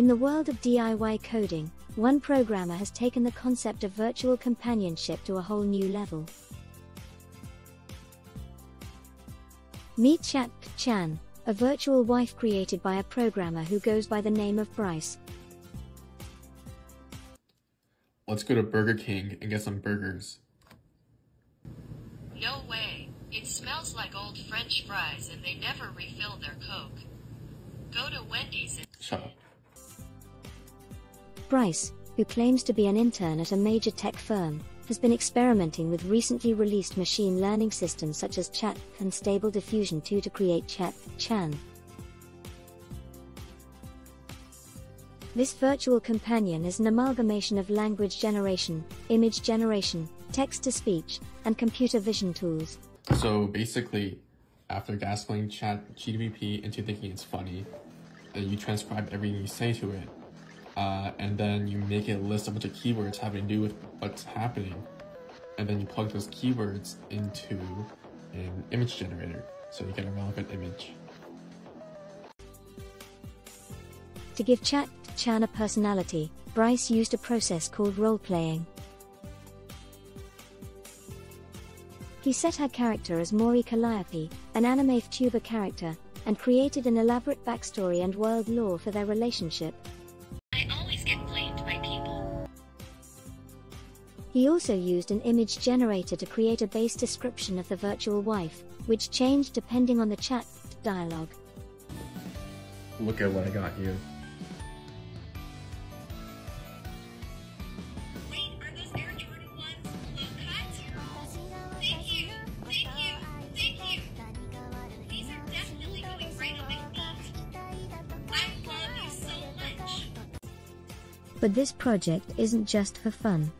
In the world of DIY coding, one programmer has taken the concept of virtual companionship to a whole new level. Meet ChatGPT-Chan, a virtual wife created by a programmer who goes by the name of Bryce. Let's go to Burger King and get some burgers. No way, it smells like old French fries and they never refill their Coke. Go to Wendy's and... Shut up. Bryce, who claims to be an intern at a major tech firm, has been experimenting with recently released machine learning systems such as ChatGPT and Stable Diffusion 2 to create ChatGPT-Chan. This virtual companion is an amalgamation of language generation, image generation, text-to-speech, and computer vision tools. So basically, after gaslighting ChatGPT into thinking it's funny, you transcribe everything you say to it, and then you make it list a bunch of keywords having to do with what's happening, and then you plug those keywords into an image generator, so you get a relevant image. To give ChatGPT-Chan a personality, Bryce used a process called role-playing. He set her character as Mori Calliope, an anime VTuber character, and created an elaborate backstory and world lore for their relationship. I always get blamed by people. He also used an image generator to create a base description of the virtual wife, which changed depending on the chat dialogue. Look at what I got here. But this project isn't just for fun.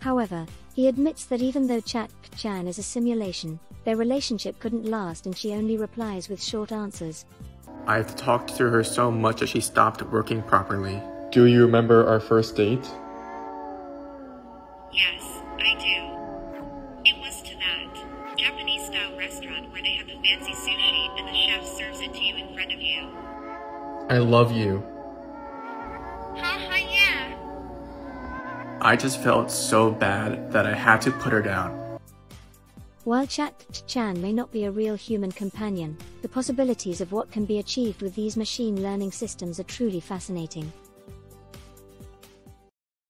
However, he admits that even though ChatGPT-Chan is a simulation, their relationship couldn't last and she only replies with short answers. I've talked to her so much that she stopped working properly. Do you remember our first date? Yes, I do. It was to that Japanese-style restaurant where they have the fancy sushi and the chef serves it to you in front of you. I love you. Haha, yeah. I just felt so bad that I had to put her down. While ChatGPT-Chan may not be a real human companion, the possibilities of what can be achieved with these machine learning systems are truly fascinating.